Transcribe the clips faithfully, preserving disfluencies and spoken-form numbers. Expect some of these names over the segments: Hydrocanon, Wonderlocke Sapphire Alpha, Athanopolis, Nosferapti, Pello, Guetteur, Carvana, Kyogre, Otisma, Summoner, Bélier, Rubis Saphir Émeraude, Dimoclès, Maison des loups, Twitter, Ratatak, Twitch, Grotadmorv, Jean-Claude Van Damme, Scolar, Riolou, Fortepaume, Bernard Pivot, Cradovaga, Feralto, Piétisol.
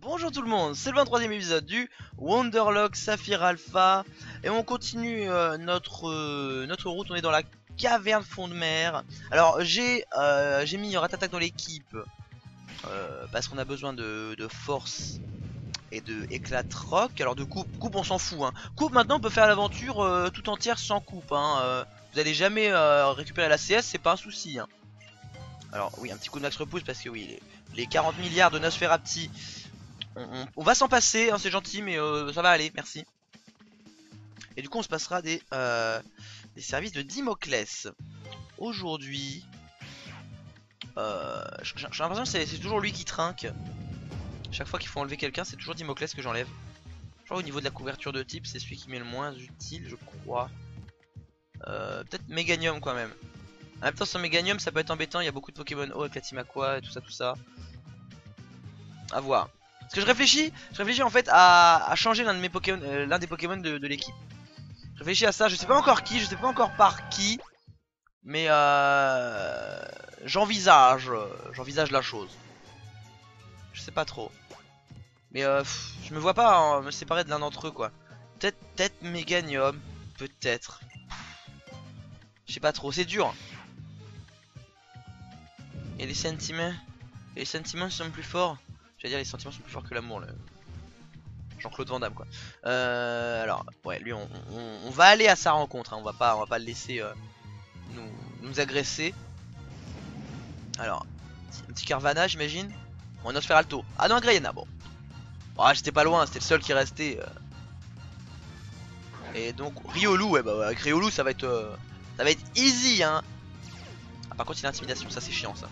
Bonjour tout le monde, c'est le vingt-troisième épisode du Wonderlocke Sapphire Alpha. Et on continue euh, notre, euh, notre route, on est dans la caverne fond de mer. Alors j'ai euh, j'ai mis Ratatak dans l'équipe euh, parce qu'on a besoin de, de force et de éclat de roc. Alors de coupe, coupe on s'en fout hein. Coupe maintenant on peut faire l'aventure euh, tout entière sans coupe hein. euh, Vous allez jamais euh, récupérer la C S, c'est pas un souci hein. Alors oui, un petit coup de max repousse parce que oui, les, les quarante milliards de Nosferapti, on, on, on va s'en passer hein, c'est gentil mais euh, ça va aller, merci. Et du coup on se passera des, euh, des services de Dimoclès. Aujourd'hui euh, j'ai l'impression que c'est toujours lui qui trinque. Chaque fois qu'il faut enlever quelqu'un, c'est toujours Dimoclès que j'enlève. Genre au niveau de la couverture de type, c'est celui qui m'est le moins utile, je crois. Euh, Peut-être Méganium quand même. En même temps, sans Méganium, ça peut être embêtant. Il y a beaucoup de Pokémon O avec la team Aqua et tout ça, tout ça. À voir. Parce que je réfléchis, je réfléchis en fait à, à changer l'un de mes Pokémon, euh, l'un des Pokémon de, de l'équipe. Je réfléchis à ça. Je sais pas encore qui, je sais pas encore par qui, mais euh, j'envisage, j'envisage la chose. Je sais pas trop. Mais euh, pff, je me vois pas hein, me séparer de l'un d'entre eux quoi. Peut-être peut-être Méganium. Peut-être. Je sais pas trop, c'est dur. Et les sentiments. Et les sentiments sont plus forts. J'allais dire les sentiments sont plus forts que l'amour. Jean-Claude Van Damme quoi. Euh, alors, ouais, lui on, on, on va aller à sa rencontre. Hein. On va pas on va pas le laisser euh, nous, nous agresser. Alors, un petit Carvana j'imagine. On a Feralto. Ah non, Grayena, bon. Ah, oh, j'étais pas loin, c'était le seul qui restait. Et donc, Riolou, ouais, bah, avec Riolou, ça va être. Euh, ça va être easy, hein. Ah, par contre, il a intimidation, ça c'est chiant, ça.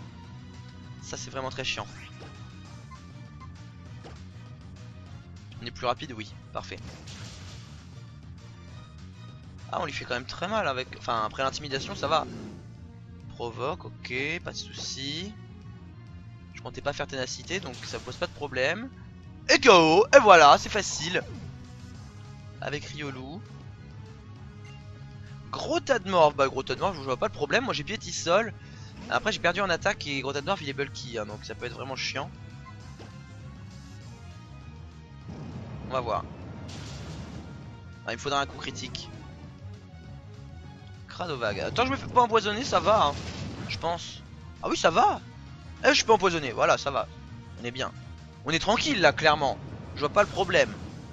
Ça c'est vraiment très chiant. On est plus rapide, oui, parfait. Ah, on lui fait quand même très mal avec. Enfin, après l'intimidation, ça va. Provoque, ok, pas de soucis. Je comptais pas faire ténacité donc ça pose pas de problème. Et K O. Et voilà, c'est facile. Avec Riolou. Grotadmorv. Bah Grotadmorv, je vois pas le problème. Moi j'ai Piétisol. Après j'ai perdu en attaque et Grotadmorv il est bulky hein, donc ça peut être vraiment chiant. On va voir. Ah, il me faudra un coup critique. Cradovaga. Tant que je me fais pas empoisonner ça va hein, je pense. Ah oui ça va. Eh, je peux empoisonner, voilà, ça va. On est bien. On est tranquille là, clairement. Je vois pas le problème.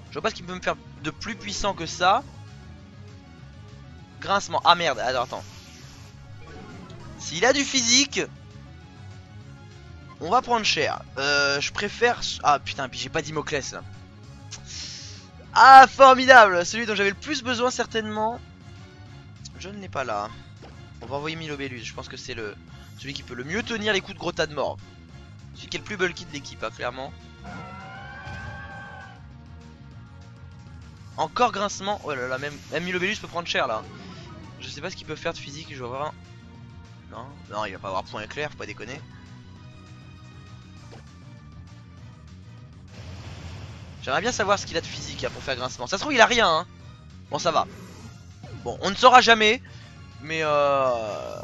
Je vois pas ce qui peut me faire de plus puissant que ça. Grincement. Ah merde, alors attends. S'il a du physique, on va prendre cher. Euh, je préfère. Ah putain, puis j'ai pas Dimoclès là. Ah formidable, celui dont j'avais le plus besoin certainement. Je ne l'ai pas là. On va envoyer Milobellus. Je pense que c'est le. Celui qui peut le mieux tenir les coups de Grotadmorv. Celui qui est le plus bulky de l'équipe, hein, clairement. Encore grincement. Oh là là, même, même Milobellus peut prendre cher là. Je sais pas ce qu'il peut faire de physique. Je vais avoir un. Non, non, il va pas avoir point éclair, faut pas déconner. J'aimerais bien savoir ce qu'il a de physique hein, pour faire grincement. Ça se trouve, il a rien. Hein. Bon, ça va. Bon, on ne saura jamais. Mais euh.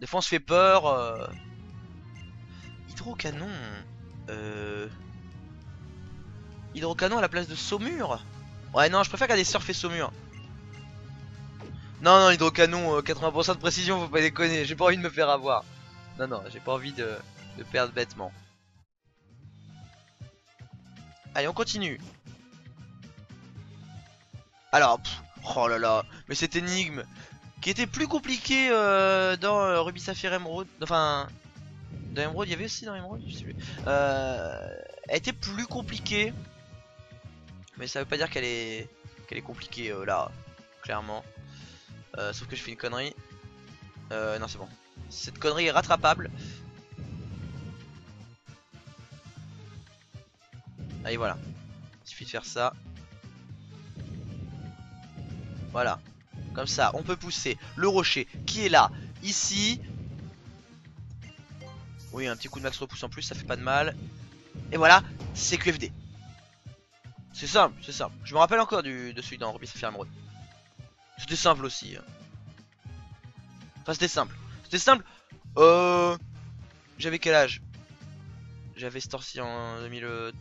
Des fois on se fait peur. Euh... Hydrocanon. Euh... Hydrocanon à la place de Saumur. Ouais non je préfère garder Surf et Saumur. Non non Hydrocanon euh, quatre-vingts pour cent de précision faut pas déconner. J'ai pas envie de me faire avoir. Non non j'ai pas envie de, de perdre bêtement. Allez on continue. Alors pff, oh là là. Mais cette énigme qui était plus compliqué euh, dans euh, Rubis Saphir Émeraude, enfin dans Émeraude il y avait aussi dans Émeraude, je sais plus. Euh, elle était plus compliquée, mais ça veut pas dire qu'elle est qu'elle est compliquée euh, là, clairement. Euh, sauf que je fais une connerie. Euh, non c'est bon, cette connerie est rattrapable. Allez voilà, il suffit de faire ça. Voilà. Comme ça, on peut pousser le rocher qui est là, ici. Oui, un petit coup de max repousse en plus, ça fait pas de mal. Et voilà, c'est Q F D. C'est simple, c'est simple. Je me rappelle encore du, de celui dans Rubis Saphir Émeraude. C'était simple aussi. Hein. Enfin, c'était simple. C'était simple. Euh... J'avais quel âge? J'avais ce torsi en deux mille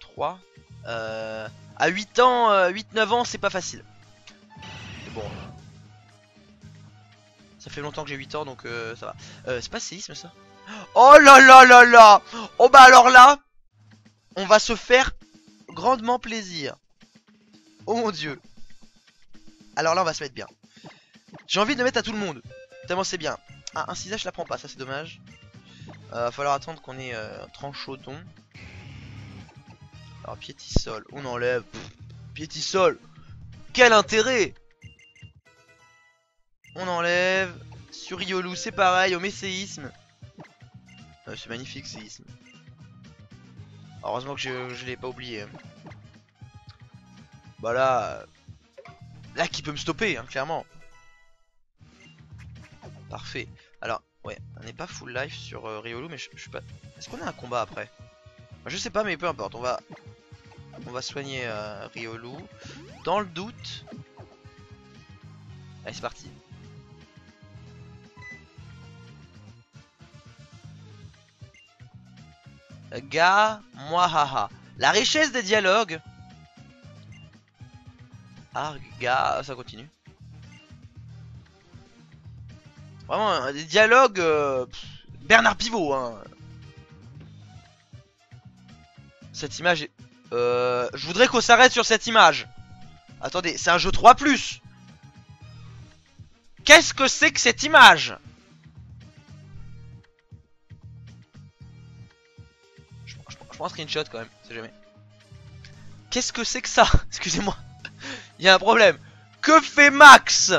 trois. Euh... À huit ans, euh, huit neuf ans, c'est pas facile. Mais bon. Ça fait longtemps que j'ai huit ans, donc euh, ça va. Euh, c'est pas séisme, ça? Oh là là là là. Oh bah alors là, on va se faire grandement plaisir. Oh mon dieu. Alors là, on va se mettre bien. J'ai envie de mettre à tout le monde. Tellement c'est bien. Ah, un six H, je la prends pas, ça c'est dommage. Euh, va falloir attendre qu'on ait euh, tranchoton. Alors Piétisol, on enlève. Pff, Piétisol, quel intérêt. On enlève. Sur Riolou, c'est pareil, on met séisme. Euh, c'est magnifique, séisme. Heureusement que je, je l'ai pas oublié. Bah là, là qui peut me stopper, hein, clairement. Parfait. Alors, ouais, on n'est pas full life sur euh, Riolou, mais je, je suis pas. Est-ce qu'on a un combat après? Bah, je sais pas, mais peu importe. On va, on va soigner euh, Riolou. Dans le doute. Allez, c'est parti. Ga, moi, haha. La richesse des dialogues. Arga, ça continue. Vraiment, des dialogues. Euh, pff, Bernard Pivot, hein. Cette image est. Euh, je voudrais qu'on s'arrête sur cette image. Attendez, c'est un jeu trois plus. Qu'est-ce que c'est que cette image? Je prends un screenshot quand même, c'est jamais. Qu'est-ce que c'est que ça? Excusez-moi. Il y a un problème. Que fait Max?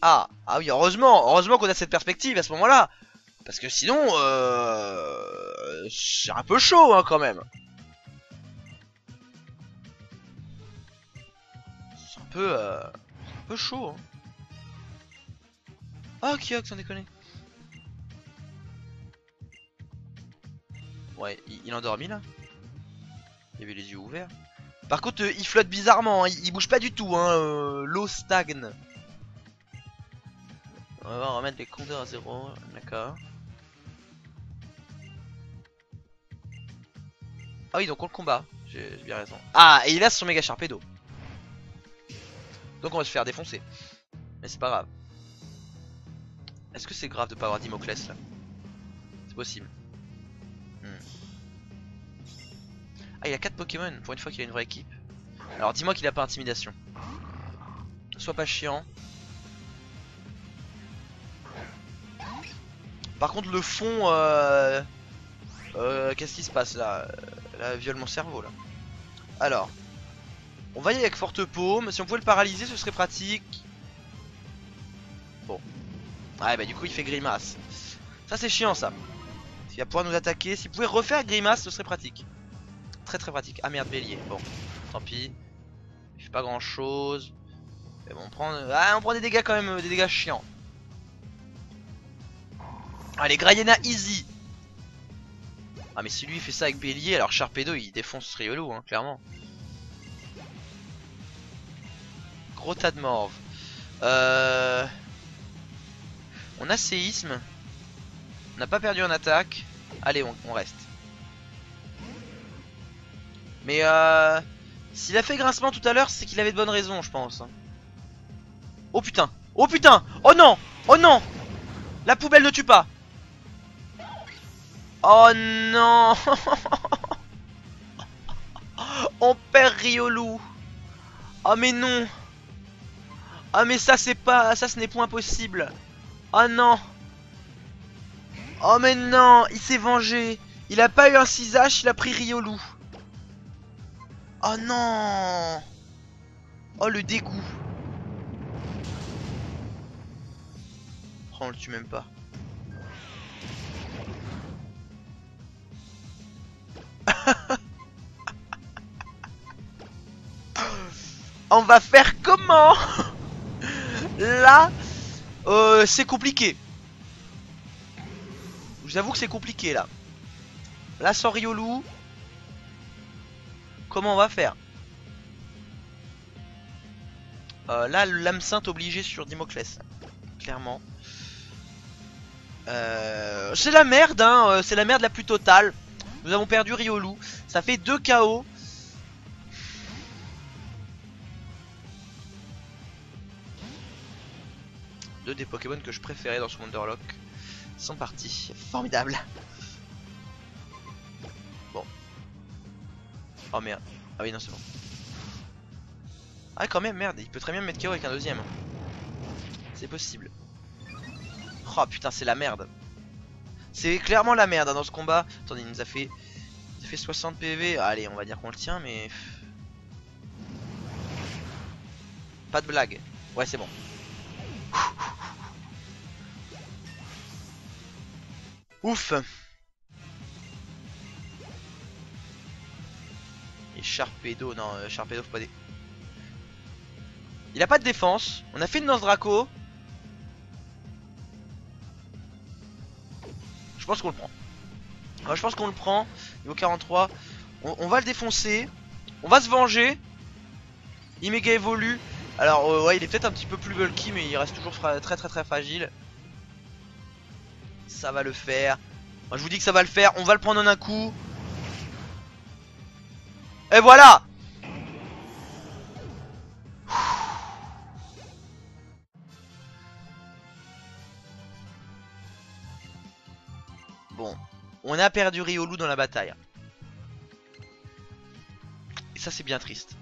Ah, ah oui, heureusement. Heureusement qu'on a cette perspective à ce moment-là. Parce que sinon, euh... c'est un peu chaud hein, quand même. C'est un peu... Euh... un peu chaud. Ah, hein. Oh, Kyogre, sans déconner. Ouais, il est endormi là. Il avait les yeux ouverts. Par contre, euh, il flotte bizarrement, hein. il, il bouge pas du tout, hein. Euh, l'eau stagne. On va remettre les compteurs à zéro, d'accord. Ah oui, donc on le combat, j'ai bien raison. Ah, et il a son méga Sharpedo. Donc on va se faire défoncer. Mais c'est pas grave. Est-ce que c'est grave de pas avoir Dimoclès là? C'est possible. Ah, il a quatre Pokémon pour une fois qu'il a une vraie équipe. Alors dis-moi qu'il a pas intimidation. Sois pas chiant. Par contre le fond euh... euh, qu'est-ce qui se passe là? Là viole mon cerveau là. Alors on va y aller avec Fortepaume. Si on pouvait le paralyser ce serait pratique. Bon. Ouais bah du coup il fait grimace. Ça c'est chiant ça. Il va pouvoir nous attaquer. S'il pouvait refaire grimace ce serait pratique. Très très pratique. Ah merde, bélier. Bon, tant pis. Il fait pas grand chose. Mais bon, on prend. Ah, on prend des dégâts quand même, des dégâts chiants. Allez, Grayena easy. Ah, mais si lui il fait ça avec bélier, alors Sharpedo il défonce Riolou, hein, clairement. Grotadmorv. Euh. On a séisme. On n'a pas perdu en attaque. Allez, on, on reste. Mais euh, s'il a fait grincement tout à l'heure, c'est qu'il avait de bonnes raisons, je pense. Oh putain, oh putain, oh non, oh non. La poubelle ne tue pas. Oh non. On perd Riolou. Oh mais non. Ah oh, mais ça c'est pas, ça ce n'est point possible. Oh non. Oh mais non, il s'est vengé. Il a pas eu un six H, il a pris Riolou. Oh non! Oh le dégoût! Oh, on le tue même pas. On va faire comment? Là, euh, c'est compliqué. J'avoue que c'est compliqué là. Là sans Riolou. Comment on va faire? euh, Là, l'âme sainte obligée sur Dimoclès. Clairement. Euh, c'est la merde, hein. C'est la merde la plus totale. Nous avons perdu Riolou. Ça fait deux K O. Deux des Pokémon que je préférais dans ce Wonderlocke sont partis. Formidable. Bon. Oh merde. Ah oui, non, c'est bon. Ah, quand même, merde. Il peut très bien me mettre K O avec un deuxième. C'est possible. Oh putain, c'est la merde. C'est clairement la merde hein, dans ce combat. Attendez, il nous a fait, il nous a fait soixante P V. Allez, on va dire qu'on le tient, mais. Pas de blague. Ouais, c'est bon. Ouf. Et Sharpedo, non, euh, Sharpedo faut pas des. Il a pas de défense. On a fait une Nance Draco. Je pense qu'on le prend. Alors, je pense qu'on le prend. Niveau quarante-trois. On, on va le défoncer. On va se venger. Il méga évolue. Alors euh, ouais, il est peut-être un petit peu plus bulky, mais il reste toujours très très très fragile. Ça va le faire. Moi, je vous dis que ça va le faire. On va le prendre en un coup. Et voilà. Bon. On a perdu Riolou dans la bataille. Et ça, c'est bien triste.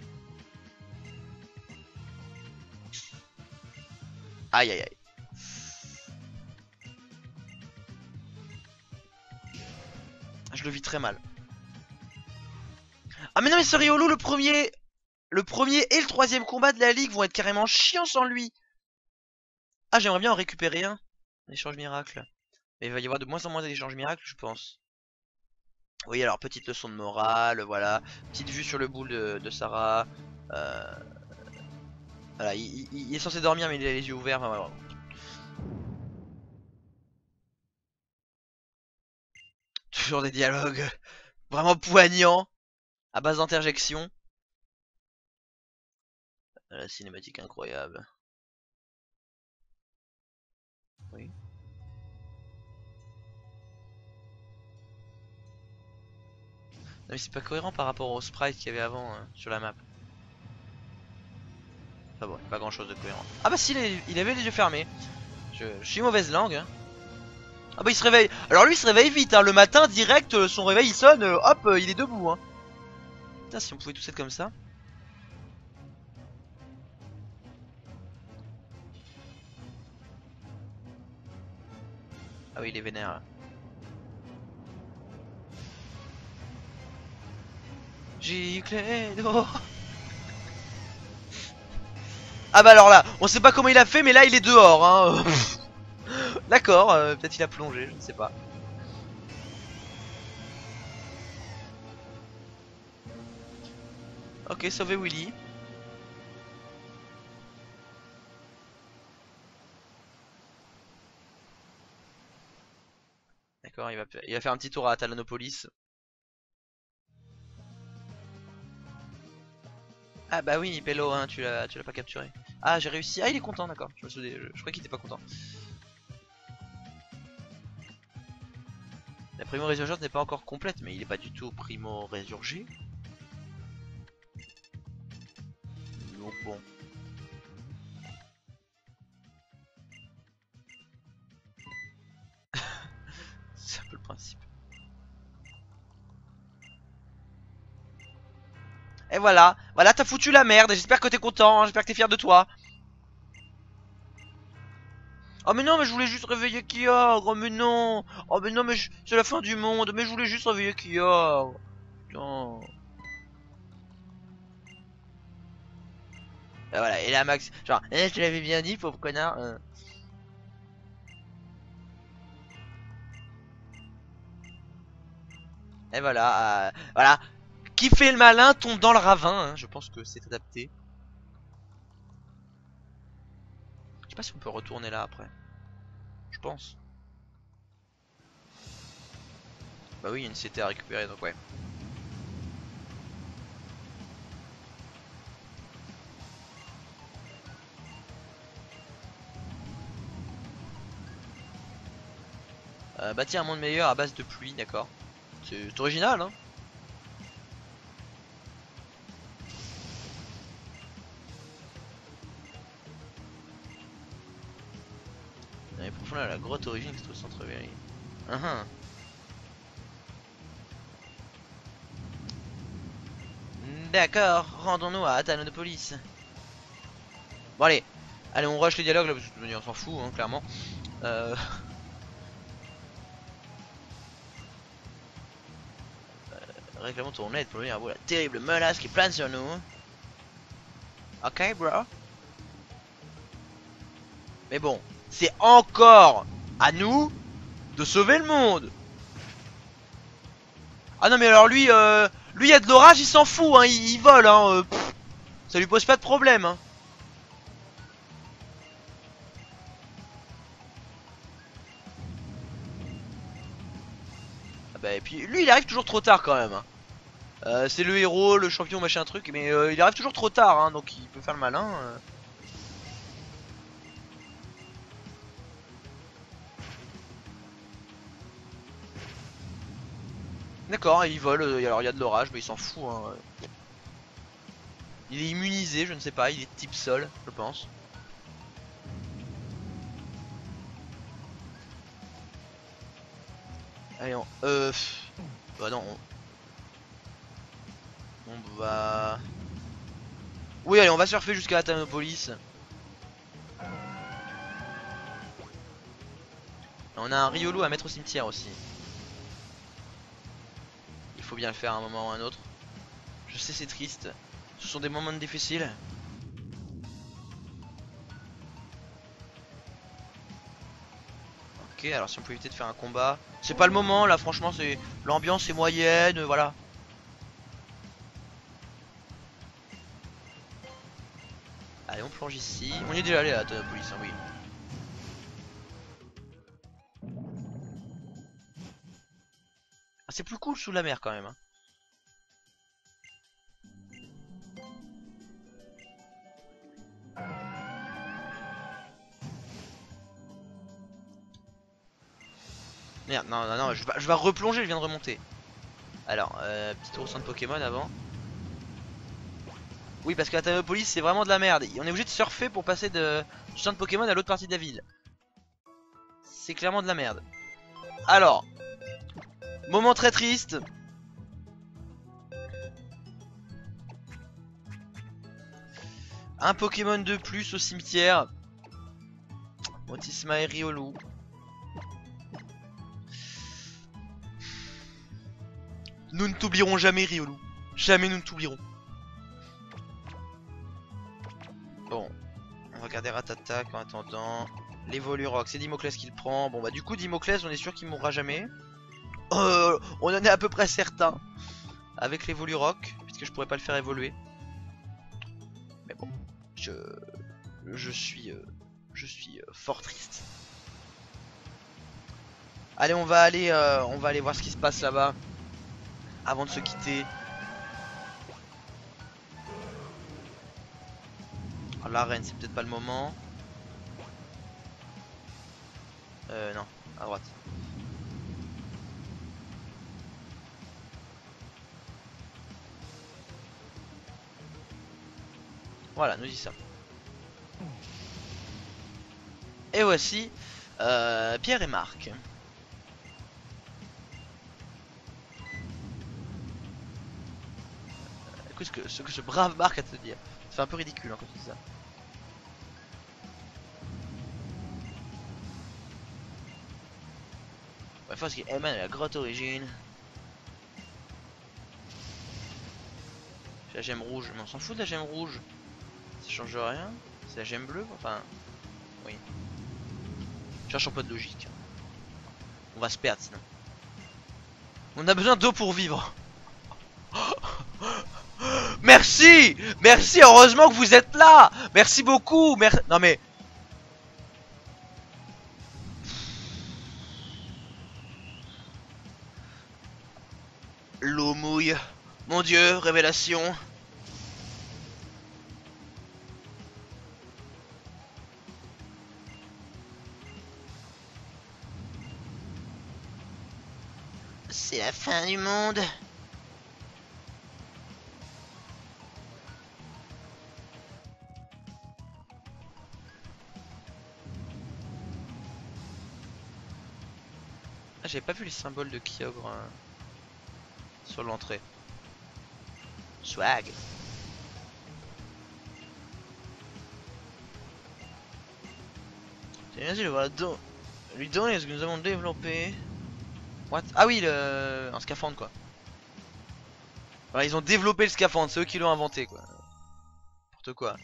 Aïe aïe aïe. Je le vis très mal. Ah mais non mais ce Riolou, le premier le premier et le troisième combat de la ligue vont être carrément chiants sans lui. Ah, j'aimerais bien en récupérer un. L'échange miracle. Mais il va y avoir de moins en moins d'échanges miracles, je pense. Oui, alors petite leçon de morale, voilà. Petite vue sur le boule de, de Sarah. Euh... Voilà, il, il, il est censé dormir mais il a les yeux ouverts. Enfin, voilà. Toujours des dialogues vraiment poignants à base d'interjections. La cinématique incroyable. Oui. Non mais c'est pas cohérent par rapport au sprite qu'il y avait avant hein, sur la map. Ah bon, pas grand chose de cohérent. Ah bah si, il avait les yeux fermés. Je, je suis mauvaise langue. Hein. Ah bah il se réveille. Alors lui il se réveille vite, hein. Le matin direct, son réveil il sonne, hop, il est debout. Hein. Putain, si on pouvait tous être comme ça. Ah oui, il est vénère là. J'ai Clédo. Ah bah alors là, on sait pas comment il a fait, mais là il est dehors hein. D'accord, euh, peut-être il a plongé, je ne sais pas. Ok, sauvez Willy. D'accord, il va, il va faire un petit tour à Atalanopolis. Ah bah oui, Pello, hein, tu l'as pas capturé. Ah, j'ai réussi. Ah, il est content, d'accord. Je me souviens, je, je croyais qu'il était pas content. La primo-résurgence n'est pas encore complète, mais il est pas du tout primo-résurgé. Donc bon. C'est un peu le principe. Et voilà, voilà, t'as foutu la merde. J'espère que t'es content, hein, j'espère que t'es fier de toi. Oh mais non, mais je voulais juste réveiller Kyogre. Oh mais non. Oh mais non, mais je... c'est la fin du monde. Mais je voulais juste réveiller Kyogre. Putain. Et voilà, et là Max, genre, eh, je te l'avais bien dit, pauvre connard. Euh... Et voilà, euh... voilà. Qui fait le malin tombe dans le ravin, hein. Je pense que c'est adapté. Je sais pas si on peut retourner là après. Je pense. Bah oui, il y a une C T à récupérer donc ouais. Euh, bâtir un monde meilleur à base de pluie, d'accord. C'est original, hein. Et pour là, la grotte origine qui se trouve au centre ville. Uh -huh. D'accord, rendons-nous à Athanonopolis. Bon allez, allez on rush les dialogues là parce que de toute manière on s'en fout hein, clairement. Euh... Euh, réclamons ton aide pour venir à bout la terrible menace qui plane sur nous. Ok bro. Mais bon, c'est encore à nous de sauver le monde. Ah non mais alors lui euh... Lui, il y a de l'orage, il s'en fout, hein, il, il vole, hein, euh, pff, ça lui pose pas de problème. Hein. Ah bah, et puis lui, il arrive toujours trop tard quand même. Hein. Euh, c'est le héros, le champion, machin truc, mais euh, il arrive toujours trop tard, hein, donc il peut faire le malin. Euh. D'accord, il vole, euh, alors il y a de l'orage, mais il s'en fout. Hein. Il est immunisé, je ne sais pas, il est type sol, je pense. Allez, on... Euh... Bah non, on... on va... Oui, allez, on va surfer jusqu'à Athanopolis. On a un Riolou à mettre au cimetière aussi. Faut bien le faire à un moment ou à un autre. Je sais, c'est triste. Ce sont des moments difficiles. Ok, alors si on peut éviter de faire un combat, c'est pas le moment là. Franchement, c'est l'ambiance est moyenne, voilà. Allez, on plonge ici. On y est déjà allé à Athanopolis, hein, oui. C'est plus cool sous la mer quand même. Hein. Merde, non, non, non, je vais, je vais replonger, je viens de remonter. Alors, euh, petit tour au centre Pokémon avant. Oui, parce qu'à Athanopolis c'est vraiment de la merde. On est obligé de surfer pour passer de, du centre Pokémon à l'autre partie de la ville. C'est clairement de la merde. Alors... Moment très triste. Un Pokémon de plus au cimetière. Otisma et Riolou. Nous ne t'oublierons jamais, Riolou. Jamais nous ne t'oublierons. Bon, on va garder Ratatak en attendant. L'évolurock, c'est Dimoclès qui le prend. Bon bah du coup Dimoclès, on est sûr qu'il mourra jamais. Euh, on en est à peu près certain. Avec l'évolurock, puisque je pourrais pas le faire évoluer. Mais bon, je je suis euh, je suis euh, fort triste. Allez, on va aller euh, on va aller voir ce qui se passe là-bas avant de se quitter. Alors, l'arène, c'est peut-être pas le moment. Euh non, à droite. Voilà, nous dit ça. Et voici euh, Pierre et Marc. Qu'est-ce que ce que ce brave Marc a te dire. C'est un peu ridicule hein, quand tu dis ça. Ouais, faut ce qui émane à la grotte origine. J'ai la gemme rouge, mais on s'en fout de la gemme rouge. Ça change rien, c'est la gemme bleue, enfin, oui. Cherchons pas de logique. On va se perdre sinon. On a besoin d'eau pour vivre. Merci, merci, heureusement que vous êtes là. Merci beaucoup, merci. Non mais. L'eau mouille. Mon Dieu, révélation. C'est la fin du monde. Ah, j'ai pas vu les symboles de Kyogre hein, sur l'entrée. Swag. C'est bien, je vois don... lui donner ce que nous avons développé. What? Ah oui, le... un scaphandre quoi. Alors, ils ont développé le scaphandre, c'est eux qui l'ont inventé quoi. N'importe quoi.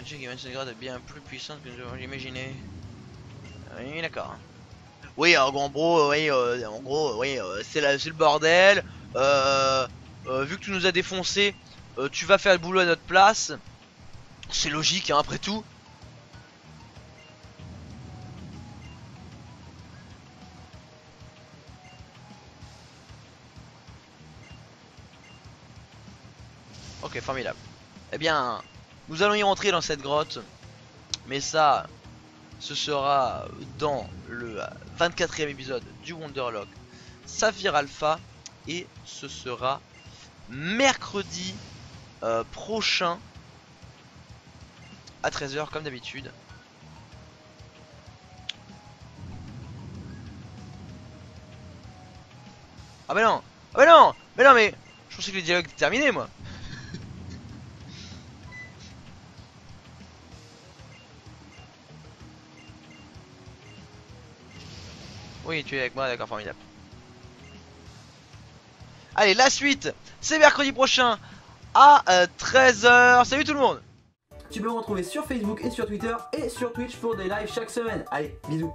Un jeu qui vingt-sept grades est bien plus puissant que nous avons imaginé. Oui, d'accord. Oui, en gros, oui, euh, en gros, oui, euh, c'est le bordel. Euh, euh, vu que tu nous as défoncé, euh, tu vas faire le boulot à notre place. C'est logique, hein, après tout. Ok, formidable. Eh bien, nous allons y rentrer dans cette grotte, mais ça. Ce sera dans le vingt-quatrième épisode du Wonderlocke Sapphire Alpha. Et ce sera mercredi euh, prochain à treize heures comme d'habitude. Ah bah non, ah bah non, mais non mais je pensais que les dialogues étaient terminés moi. Oui, tu es avec moi, d'accord, formidable. Allez, la suite, c'est mercredi prochain à euh, treize heures. Salut tout le monde. Tu peux me retrouver sur Facebook et sur Twitter et sur Twitch pour des lives chaque semaine. Allez, bisous.